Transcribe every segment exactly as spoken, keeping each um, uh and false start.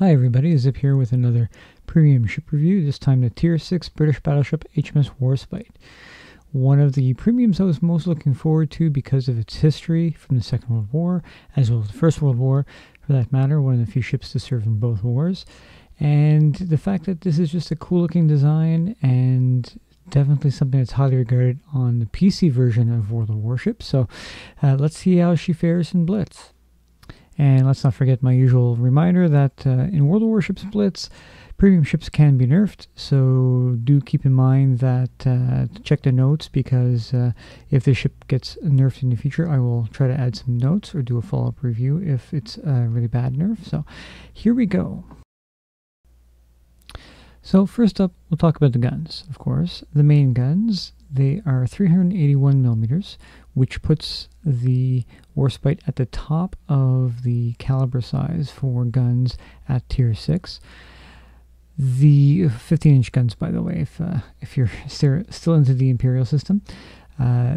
Hi everybody, Zip here with another premium ship review, this time the Tier six British Battleship H M S Warspite. One of the premiums I was most looking forward to because of its history from the Second World War, as well as the First World War, for that matter, one of the few ships to serve in both wars. And the fact that this is just a cool looking design and definitely something that's highly regarded on the P C version of World of Warships. So uh, let's see how she fares in Blitz. And let's not forget my usual reminder that uh, in World of Warships Blitz, premium ships can be nerfed, so do keep in mind that uh, check the notes, because uh, if this ship gets nerfed in the future, I will try to add some notes or do a follow-up review if it's a really bad nerf. So here we go. So first up, we'll talk about the guns, of course. The main guns, they are three hundred eighty-one millimeters, which puts the Warspite at the top of the caliber size for guns at Tier six. The fifteen inch guns, by the way, if, uh, if you're still into the Imperial system. Uh,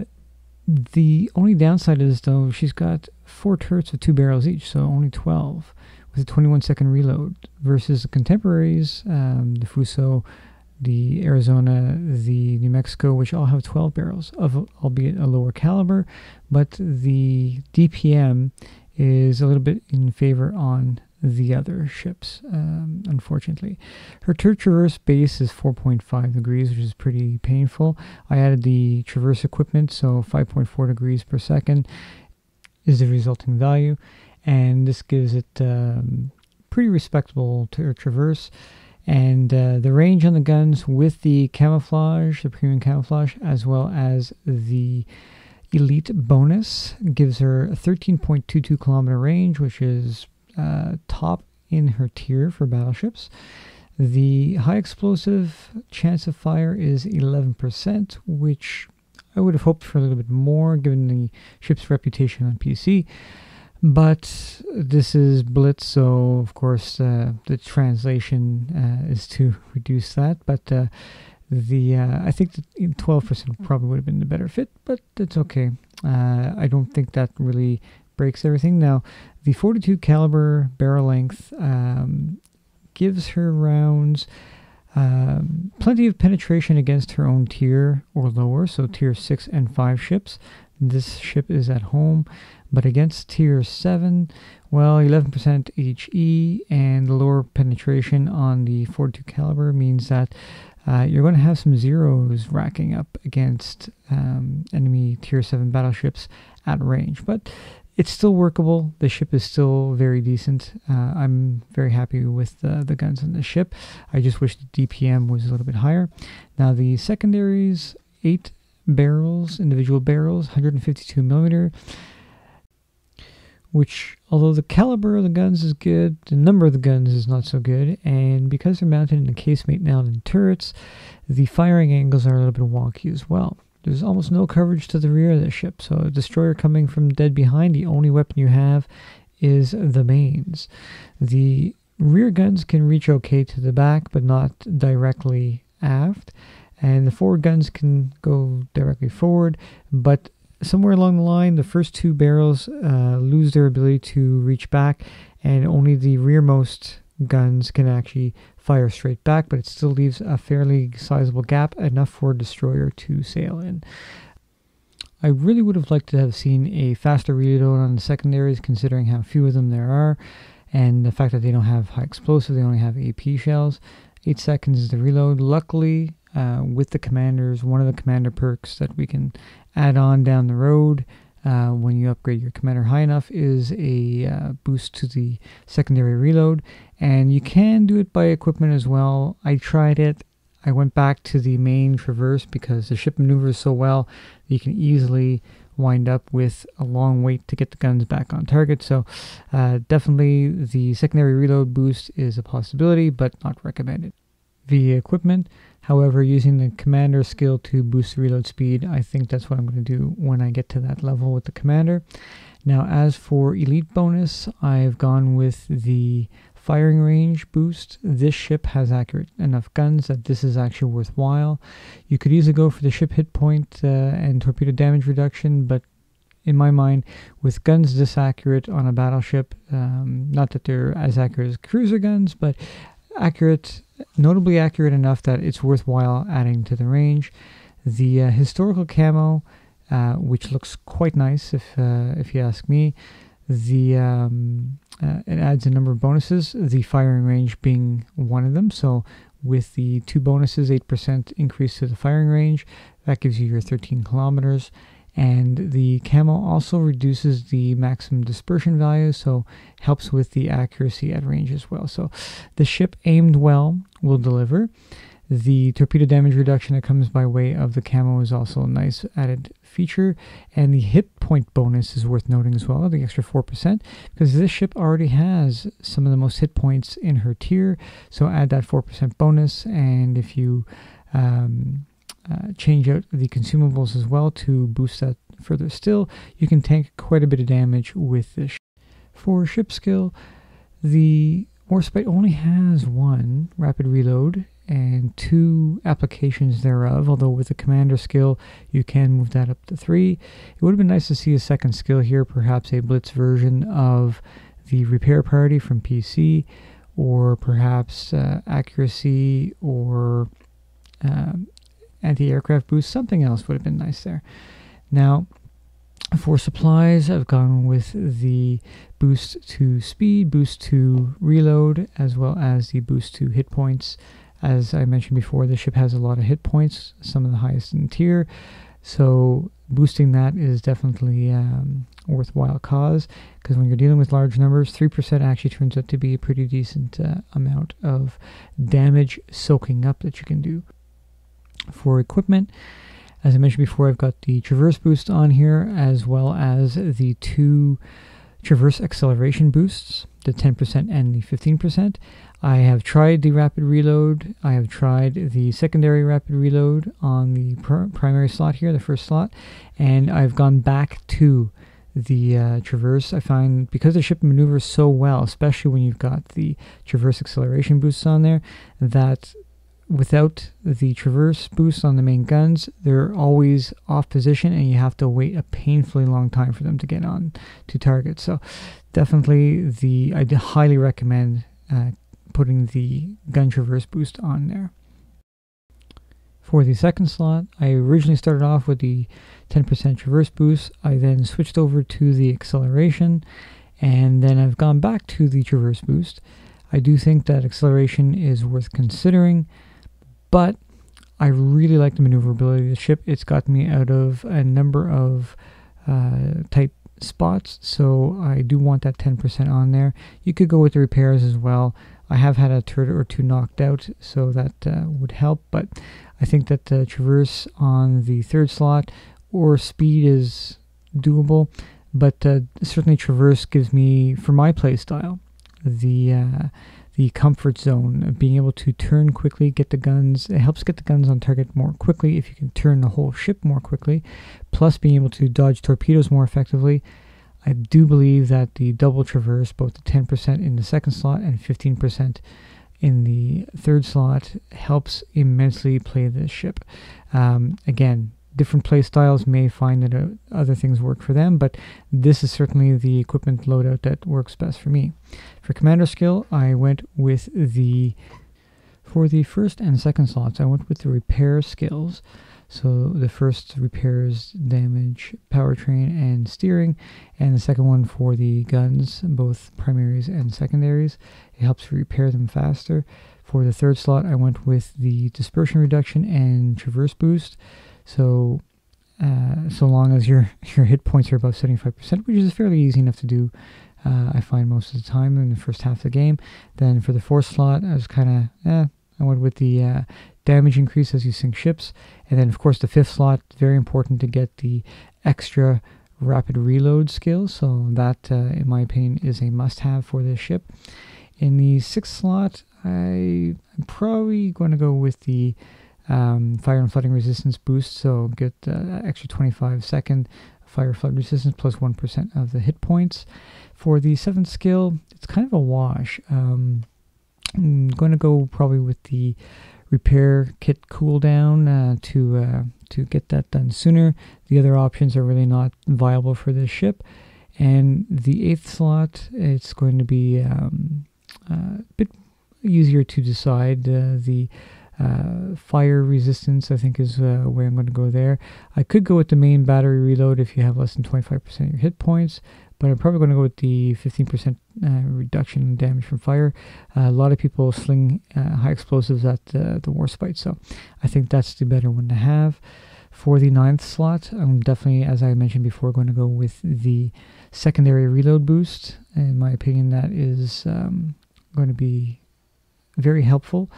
the only downside is, though, she's got four turrets with two barrels each, so only twelve, with a twenty-one second reload, versus the contemporaries, um, the Fuso, the Arizona, the New Mexico, which all have twelve barrels, of albeit a lower caliber, but the D P M is a little bit in favor on the other ships, um, unfortunately. Her turret traverse base is four point five degrees, which is pretty painful. I added the traverse equipment, so five point four degrees per second is the resulting value, and this gives it um, pretty respectable turret traverse. And uh, the range on the guns with the camouflage, the premium camouflage, as well as the elite bonus, gives her a thirteen point two two kilometer range, which is uh, top in her tier for battleships. The high explosive chance of fire is eleven percent, which I would have hoped for a little bit more given the ship's reputation on P C. But this is Blitz, so of course uh, the translation uh, is to reduce that. But uh, the uh, I think that twelve percent probably would have been the better fit, but that's okay. Uh, I don't think that really breaks everything. Now, the forty-two caliber barrel length um, gives her rounds um, plenty of penetration against her own tier or lower, so Tier six and five ships. This ship is at home, but against Tier seven, well, eleven percent HE and the lower penetration on the forty-two caliber means that uh, you're going to have some zeros racking up against um, enemy Tier seven battleships at range, but it's still workable. The ship is still very decent. Uh, I'm very happy with uh, the guns on the ship. I just wish the D P M was a little bit higher. Now the secondaries, eight barrels, individual barrels, one hundred fifty-two millimeter, which, although the caliber of the guns is good, the number of the guns is not so good, and because they're mounted in the casemate now in turrets, the firing angles are a little bit wonky as well. There's almost no coverage to the rear of the ship, so a destroyer coming from dead behind, the only weapon you have is the mains. The rear guns can reach okay to the back, but not directly aft, and the forward guns can go directly forward, but somewhere along the line, the first two barrels uh, lose their ability to reach back, and only the rearmost guns can actually fire straight back, but it still leaves a fairly sizable gap, enough for a destroyer to sail in. I really would have liked to have seen a faster reload on the secondaries, considering how few of them there are, and the fact that they don't have high explosive, they only have A P shells. Eight seconds is the reload. Luckily, Uh, with the commanders, one of the commander perks that we can add on down the road uh, when you upgrade your commander high enough is a uh, boost to the secondary reload, and you can do it by equipment as well. I tried it. I went back to the main traverse because the ship maneuvers so well that you can easily wind up with a long wait to get the guns back on target, so uh, definitely the secondary reload boost is a possibility, but not recommended via equipment. However, using the commander skill to boost the reload speed, I think that's what I'm going to do when I get to that level with the commander. Now, as for elite bonus, I've gone with the firing range boost. This ship has accurate enough guns that this is actually worthwhile. You could easily go for the ship hit point uh, and torpedo damage reduction, but in my mind, with guns this accurate on a battleship, um, not that they're as accurate as cruiser guns, but accurate, notably accurate enough that it's worthwhile adding to the range. The uh, historical camo, uh, which looks quite nice if uh, if you ask me. The um, uh, it adds a number of bonuses, the firing range being one of them. So with the two bonuses, eight percent increase to the firing range, that gives you your thirteen kilometers. And the camo also reduces the maximum dispersion value, so helps with the accuracy at range as well. So the ship aimed well will deliver. The torpedo damage reduction that comes by way of the camo is also a nice added feature. And the hit point bonus is worth noting as well, the extra four percent, because this ship already has some of the most hit points in her tier. So add that four percent bonus, and if you... Um, Uh, change out the consumables as well to boost that further still, you can tank quite a bit of damage with this. For ship skill, the Warspite only has one rapid reload and two applications thereof, although with the commander skill you can move that up to three. It would have been nice to see a second skill here, perhaps a blitz version of the repair priority from P C, or perhaps uh, accuracy or um, anti-aircraft boost, something else would have been nice there. Now, for supplies, I've gone with the boost to speed, boost to reload, as well as the boost to hit points. As I mentioned before, the ship has a lot of hit points, some of the highest in tier, so boosting that is definitely um, a worthwhile cause, because when you're dealing with large numbers, three percent actually turns out to be a pretty decent uh, amount of damage soaking up that you can do. For equipment, as I mentioned before, I've got the traverse boost on here, as well as the two traverse acceleration boosts, the ten percent and the fifteen percent. I have tried the rapid reload, I have tried the secondary rapid reload on the pr primary slot here, the first slot, and I've gone back to the uh, traverse. I find, because the ship maneuvers so well, especially when you've got the traverse acceleration boosts on there, that without the traverse boost on the main guns, they're always off position and you have to wait a painfully long time for them to get on to target. So definitely the I highly recommend uh, putting the gun traverse boost on there. For the second slot, I originally started off with the ten percent traverse boost. I then switched over to the acceleration, and then I've gone back to the traverse boost. I do think that acceleration is worth considering, but I really like the maneuverability of the ship. It's got me out of a number of uh, tight spots, so I do want that ten percent on there. You could go with the repairs as well. I have had a turret or two knocked out, so that uh, would help, but I think that the traverse on the third slot or speed is doable, but uh, certainly traverse gives me, for my play style, the uh, the comfort zone of being able to turn quickly, get the guns. It helps get the guns on target more quickly if you can turn the whole ship more quickly, plus being able to dodge torpedoes more effectively. I do believe that the double traverse, both the ten percent in the second slot and fifteen percent in the third slot, helps immensely play this ship. Um, again, different play styles may find that uh, other things work for them, but this is certainly the equipment loadout that works best for me. For commander skill, I went with the, for the first and second slots, I went with the repair skills. So the first repairs damage, powertrain, and steering, and the second one for the guns, both primaries and secondaries. It helps repair them faster. For the third slot, I went with the dispersion reduction and traverse boost. So, uh, so long as your your hit points are above seventy-five percent, which is fairly easy enough to do, uh, I find most of the time in the first half of the game. Then for the fourth slot, I was kind of, eh, I went with the uh, damage increase as you sink ships. And then, of course, the fifth slot, very important to get the extra rapid reload skill. So that, uh, in my opinion, is a must-have for this ship. In the sixth slot, I, I'm probably going to go with the Um, fire and flooding resistance boost, so get uh, extra twenty-five second fire flood resistance plus one percent of the hit points. For the seventh skill, it's kind of a wash. Um, I'm going to go probably with the repair kit cooldown uh, to, uh, to get that done sooner. The other options are really not viable for this ship. And the eighth slot, it's going to be um, uh, a bit easier to decide. Uh, the uh, fire resistance, I think, is uh, where I'm going to go there. I could go with the main battery reload if you have less than twenty-five percent of your hit points, but I'm probably going to go with the fifteen percent uh, reduction in damage from fire. Uh, a lot of people sling uh, high explosives at uh, the Warspite, so I think that's the better one to have. For the ninth slot, I'm definitely, as I mentioned before, going to go with the secondary reload boost. In my opinion, that is um, going to be very helpful.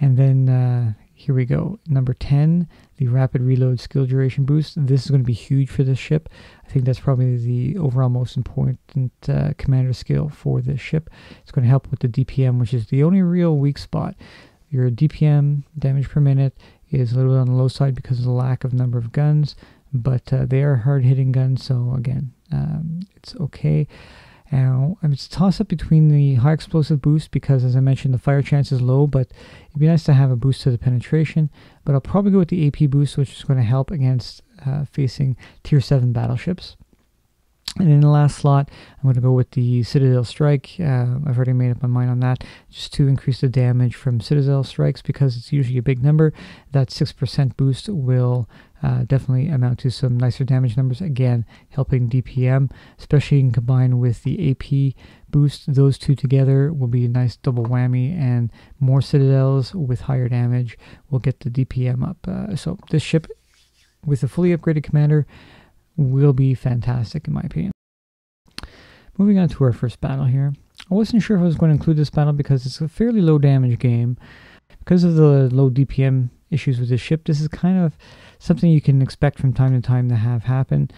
And then uh, here we go. Number ten, the rapid reload skill duration boost. This is going to be huge for this ship. I think that's probably the overall most important uh, commander skill for this ship. It's going to help with the D P M, which is the only real weak spot. Your D P M, damage per minute, is a little bit on the low side because of the lack of number of guns, but uh, they are hard-hitting guns, so again, um, it's okay. Now, it's a toss-up between the high explosive boost because, as I mentioned, the fire chance is low, but it'd be nice to have a boost to the penetration, but I'll probably go with the A P boost, which is going to help against uh, facing tier seven battleships. And in the last slot, I'm going to go with the Citadel Strike. Uh, I've already made up my mind on that, just to increase the damage from Citadel Strikes because it's usually a big number. That six percent boost will uh, definitely amount to some nicer damage numbers. Again, helping D P M, especially in combined with the A P boost. Those two together will be a nice double whammy, and more Citadels with higher damage will get the D P M up. Uh, so this ship, with a fully upgraded commander, will be fantastic in my opinion. Moving on to our first battle here. I wasn't sure if I was going to include this battle because it's a fairly low damage game. Because of the low D P M issues with this ship, this is kind of something you can expect from time to time to have happen,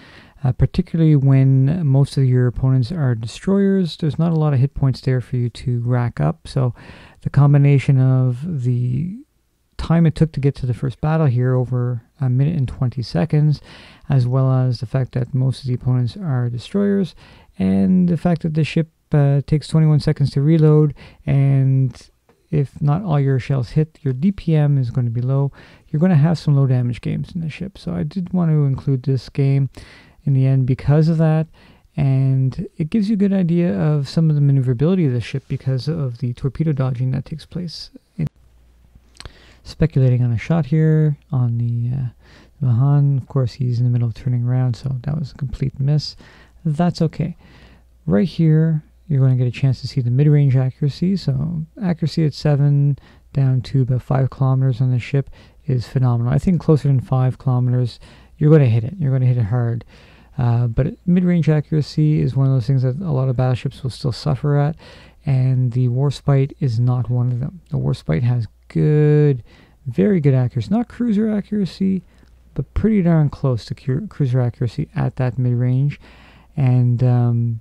uh, particularly when most of your opponents are destroyers. There's not a lot of hit points there for you to rack up, so the combination of the time it took to get to the first battle here, over a minute and twenty seconds, as well as the fact that most of the opponents are destroyers, and the fact that the ship uh, takes twenty-one seconds to reload, and if not all your shells hit, your D P M is going to be low. You're going to have some low damage games in the ship, so I did want to include this game in the end because of that. And it gives you a good idea of some of the maneuverability of the ship because of the torpedo dodging that takes place. Speculating on a shot here on the uh, Mahan. Of course, he's in the middle of turning around, so that was a complete miss. That's okay. Right here, you're going to get a chance to see the mid-range accuracy. So accuracy at seven down to about five kilometers on the ship is phenomenal. I think closer than five kilometers, you're going to hit it. You're going to hit it hard. Uh, but mid-range accuracy is one of those things that a lot of battleships will still suffer at, and the Warspite is not one of them. The Warspite has good, very good accuracy. Not cruiser accuracy, but pretty darn close to cru cruiser accuracy at that mid-range. And um,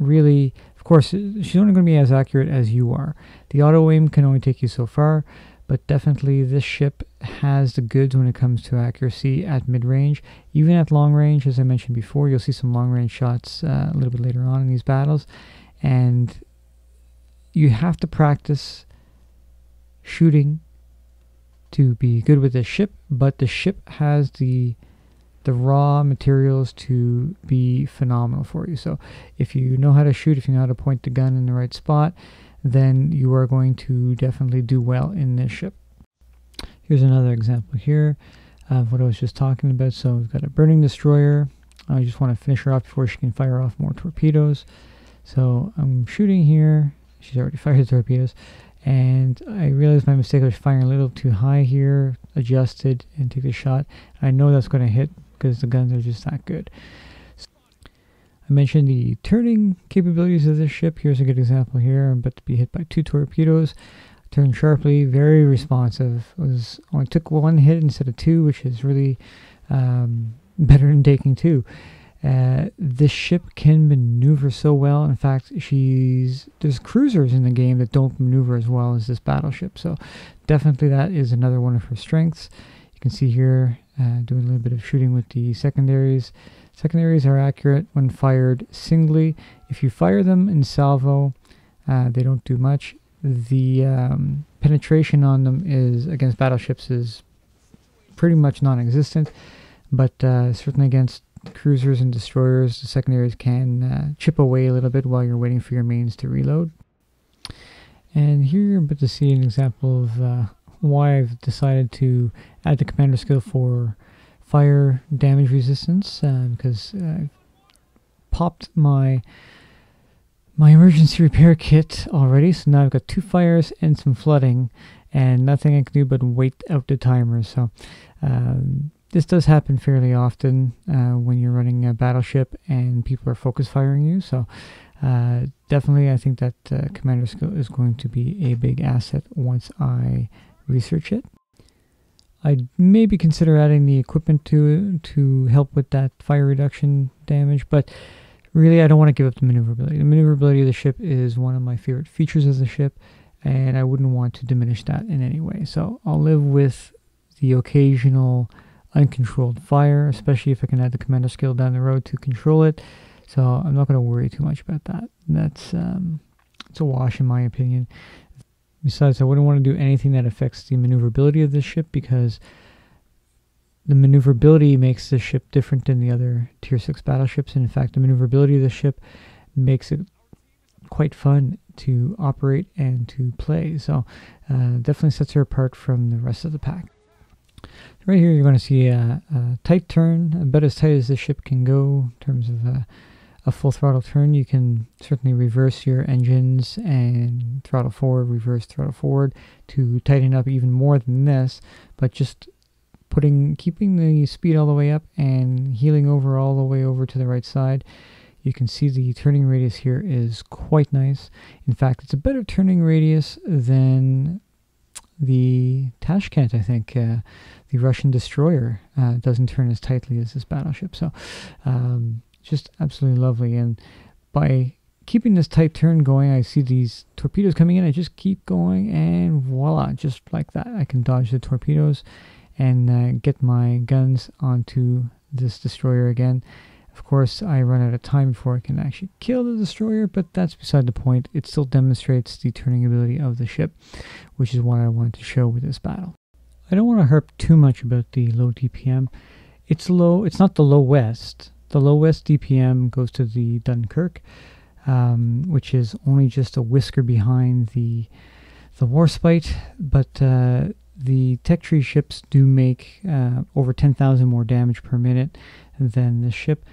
really, of course, she's only going to be as accurate as you are. The auto-aim can only take you so far, but definitely this ship has the goods when it comes to accuracy at mid-range. Even at long-range, as I mentioned before, you'll see some long-range shots uh, a little bit later on in these battles. And you have to practice shooting to be good with the ship, but the ship has the the raw materials to be phenomenal for you. So if you know how to shoot, if you know how to point the gun in the right spot, then you are going to definitely do well in this ship. Here's another example here of what I was just talking about. So we've got a burning destroyer. I just want to finish her off before she can fire off more torpedoes. So I'm shooting here. She's already fired the torpedoes. And I realized my mistake. I was firing a little too high here, adjusted, and take a shot. I know that's going to hit because the guns are just that good. So I mentioned the turning capabilities of this ship. Here's a good example here. I'm about to be hit by two torpedoes. Turned sharply, very responsive. It was only took one hit instead of two, which is really um, better than taking two. Uh, this ship can maneuver so well. In fact, she's there's cruisers in the game that don't maneuver as well as this battleship, so definitely that is another one of her strengths. You can see here uh, doing a little bit of shooting with the secondaries. Secondaries are accurate when fired singly. If you fire them in salvo, uh, they don't do much. The um, penetration on them is against battleships is pretty much non-existent, but uh, certainly against cruisers and destroyers, the secondaries can uh, chip away a little bit while you're waiting for your mains to reload. And here you're about to see an example of uh, why I've decided to add the commander skill for fire damage resistance, uh, because I've popped my my emergency repair kit already, so now I've got two fires and some flooding, and nothing I can do but wait out the timer. So um, this does happen fairly often uh, when you're running a battleship and people are focus firing you, so uh, definitely I think that uh, commander skill is going to be a big asset once I research it. I'd maybe consider adding the equipment to it to help with that fire reduction damage, but really, I don't want to give up the maneuverability. The maneuverability of the ship is one of my favorite features of the ship, and I wouldn't want to diminish that in any way. So I'll live with the occasional uncontrolled fire, especially if I can add the commander skill down the road to control it. So I'm not going to worry too much about that. That's um, it's a wash in my opinion. Besides, I wouldn't want to do anything that affects the maneuverability of this ship, because the maneuverability makes this ship different than the other tier six battleships, and in fact the maneuverability of the ship makes it quite fun to operate and to play, so uh, definitely sets her apart from the rest of the pack. Right here you're going to see a, a tight turn, about as tight as this ship can go in terms of a, a full throttle turn. You can certainly reverse your engines and throttle forward, reverse throttle forward to tighten up even more than this, but just Putting, keeping the speed all the way up and heeling over all the way over to the right side. You can see the turning radius here is quite nice. In fact, it's a better turning radius than the Tashkent, I think. Uh, the Russian destroyer uh, doesn't turn as tightly as this battleship. So um, just absolutely lovely. And by keeping this tight turn going, I see these torpedoes coming in. I just keep going and voila, just like that. I can dodge the torpedoes and uh, get my guns onto this destroyer again. Of course, I run out of time before I can actually kill the destroyer, but that's beside the point. It still demonstrates the turning ability of the ship, which is what I wanted to show with this battle. I don't want to harp too much about the low D P M. It's low. It's not the lowest. The lowest D P M goes to the Dunkirk, um, which is only just a whisker behind the the Warspite, but uh, the tech tree ships do make uh, over ten thousand more damage per minute than this ship.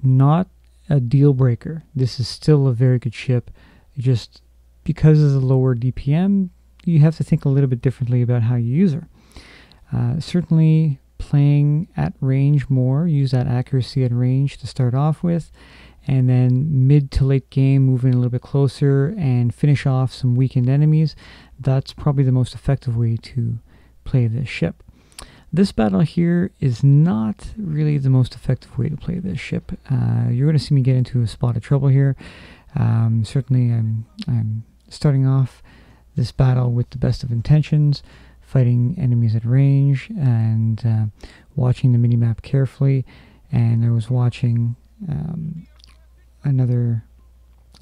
Not a deal breaker. This is still a very good ship. Just because of the lower D P M, you have to think a little bit differently about how you use her. Uh, certainly playing at range more, use that accuracy at range to start off with, and then mid to late game, moving a little bit closer and finish off some weakened enemies. That's probably the most effective way to play this ship. This battle here is not really the most effective way to play this ship. Uh, you're going to see me get into a spot of trouble here. Um, certainly I'm, I'm starting off this battle with the best of intentions, fighting enemies at range and uh, watching the minimap carefully. And I was watching um, another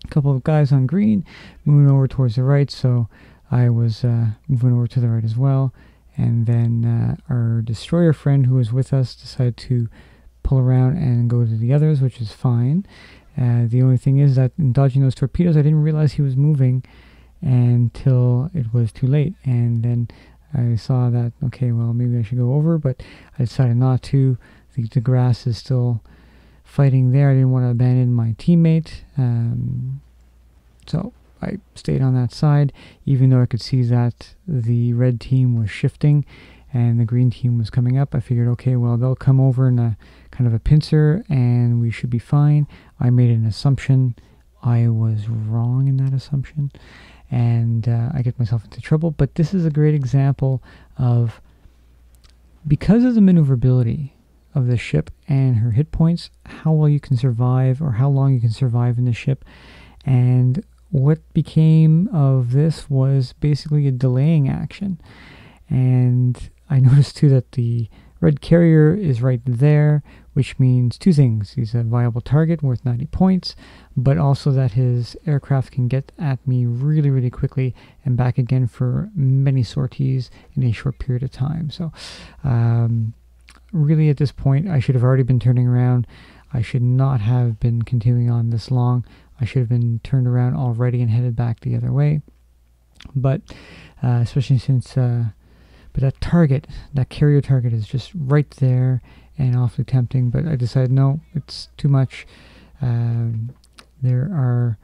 couple of guys on green moving over towards the right, so I was uh, moving over to the right as well, and then uh, our destroyer friend who was with us decided to pull around and go to the others, which is fine. Uh, the only thing is that in dodging those torpedoes, I didn't realize he was moving until it was too late, and then I saw that, okay, well, maybe I should go over, but I decided not to. The, the grass is still fighting there. I didn't want to abandon my teammate, um, so I stayed on that side, even though I could see that the red team was shifting and the green team was coming up. I figured, okay, well, they'll come over in a kind of a pincer and we should be fine. I made an assumption. I was wrong in that assumption, and uh, I get myself into trouble. But this is a great example of, because of the maneuverability of the ship and her hit points, how well you can survive or how long you can survive in the ship. And what became of this was basically a delaying action. And I noticed too that the red carrier is right there, which means two things. He's a viable target worth ninety points, but also that his aircraft can get at me really, really quickly and back again for many sorties in a short period of time. So um, really at this point, I should have already been turning around. I should not have been continuing on this long. I should have been turned around already and headed back the other way. But uh, especially since uh, but that target, that carrier target is just right there and awfully tempting, but I decided no, it's too much. Um, there are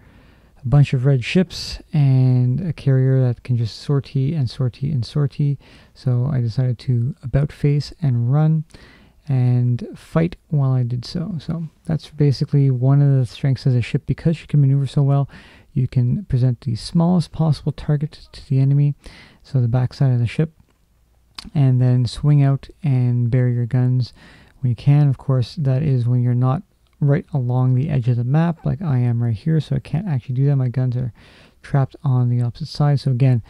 a bunch of red ships and a carrier that can just sortie and sortie and sortie, so I decided to about face and run and fight while I did so. So that's basically one of the strengths of the ship. Because she can maneuver so well, you can present the smallest possible target to the enemy, so the backside of the ship, and then swing out and bury your guns when you can. Of course, that is when you're not right along the edge of the map like I am right here, so I can't actually do that. My guns are trapped on the opposite side. So again,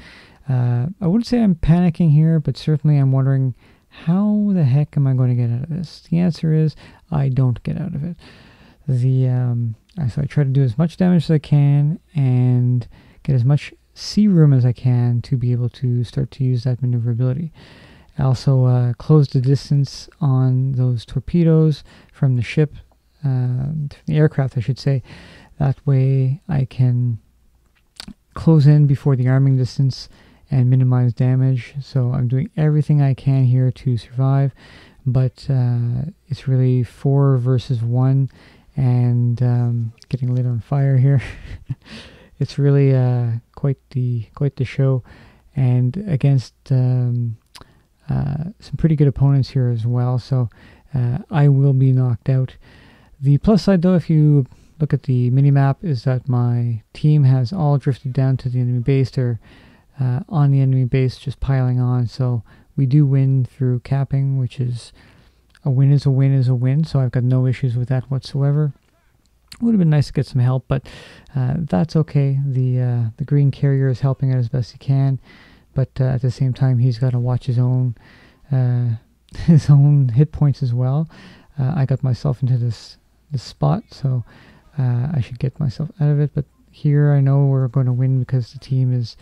uh, I wouldn't say I'm panicking here, but certainly I'm wondering, how the heck am I going to get out of this? The answer is I don't get out of it. The um, so I try to do as much damage as I can and get as much sea room as I can to be able to start to use that maneuverability. I also uh, close the distance on those torpedoes from the ship, uh, from the aircraft I should say. That way I can close in before the arming distance and minimize damage. So I'm doing everything I can here to survive, but uh, it's really four versus one, and um, getting lit on fire here. It's really uh, quite the quite the show, and against um, uh, some pretty good opponents here as well. So uh, I will be knocked out. The plus side, though, if you look at the mini map, is that my team has all drifted down to the enemy base. They're Uh, on the enemy base, just piling on, so we do win through capping, which is a win is a win is a win, so I've got no issues with that whatsoever. Would have been nice to get some help, but uh, that's okay. The uh, the green carrier is helping out as best he can, but uh, at the same time he's got to watch his own uh, his own hit points as well. Uh, I got myself into this this spot, so uh, I should get myself out of it, but here I know we're going to win because the team is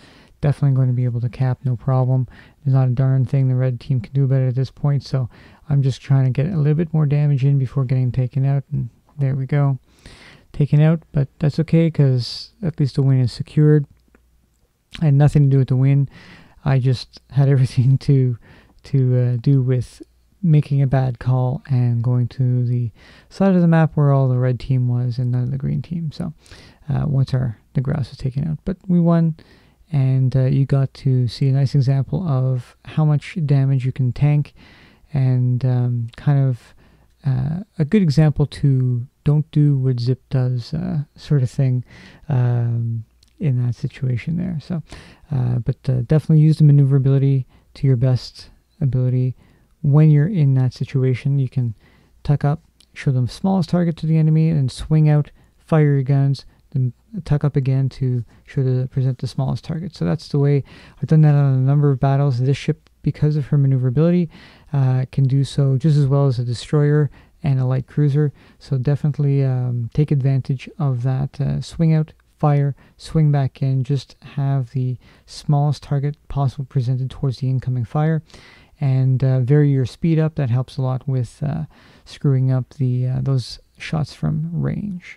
definitely going to be able to cap, no problem. There's not a darn thing the red team can do about it at this point, so I'm just trying to get a little bit more damage in before getting taken out, and there we go. Taken out, but that's okay, because at least the win is secured. I had nothing to do with the win. I just had everything to, to uh, do with making a bad call and going to the side of the map where all the red team was and none of the green team. So uh, once our the grouse was taken out, but we won. And uh, you got to see a nice example of how much damage you can tank, and um, kind of uh, a good example to don't do what Zip does, uh, sort of thing, um, in that situation there. So, uh, but uh, definitely use the maneuverability to your best ability when you're in that situation. You can tuck up, show them smallest target to the enemy, and swing out, fire your guns, then tuck up again to show to present the smallest target. So that's the way I've done that on a number of battles. This ship, because of her maneuverability, uh, can do so just as well as a destroyer and a light cruiser. So definitely um, take advantage of that. Uh, swing out, fire, swing back in. Just have the smallest target possible presented towards the incoming fire, and uh, vary your speed up. That helps a lot with uh, screwing up the uh, those shots from range.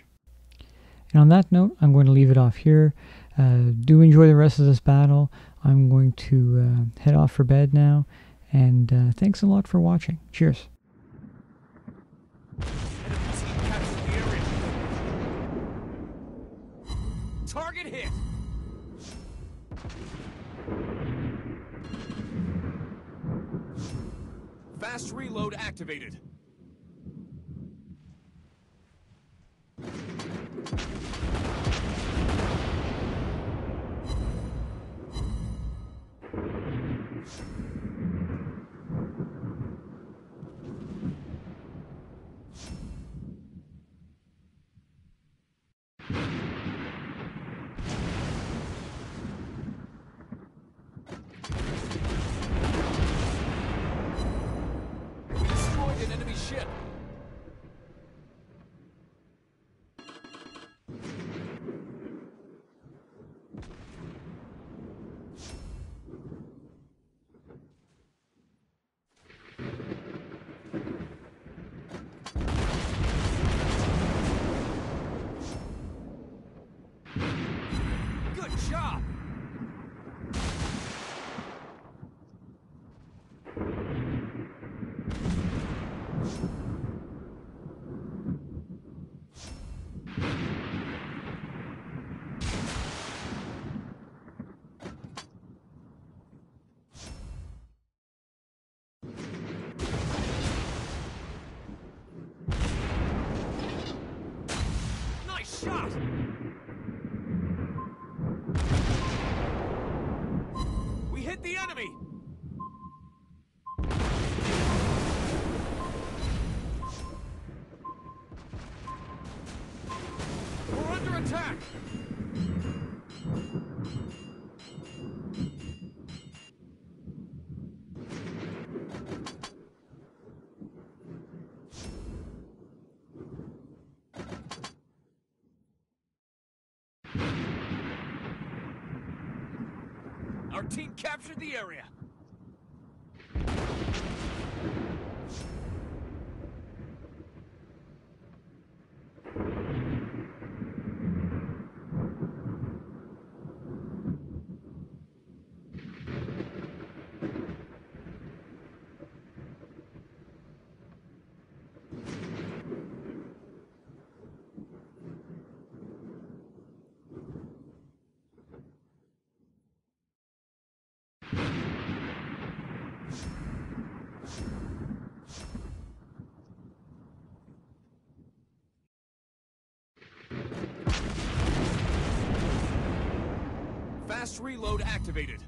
And on that note, I'm going to leave it off here. Uh, do enjoy the rest of this battle. I'm going to uh, head off for bed now. And uh, thanks a lot for watching. Cheers. Target hit. Fast reload activated. Destroyed an enemy shot! We hit the enemy! We're under attack! Our team captured the area. Fast reload activated.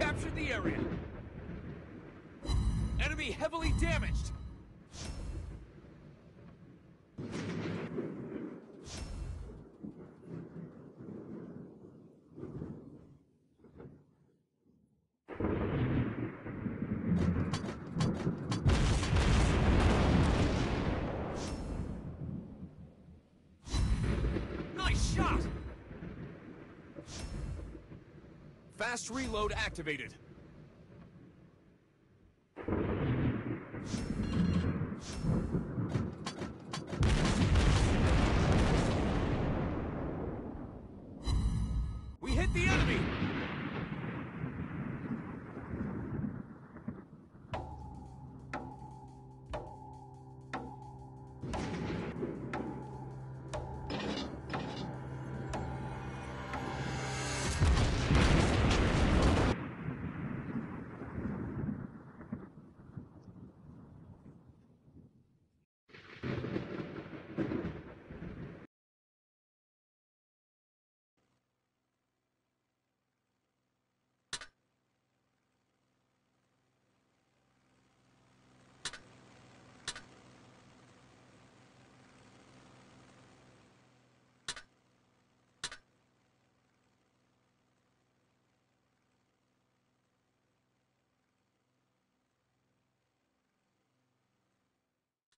Captured the area. Enemy heavily damaged. Nice shot. Fast reload activated. We hit the enemy!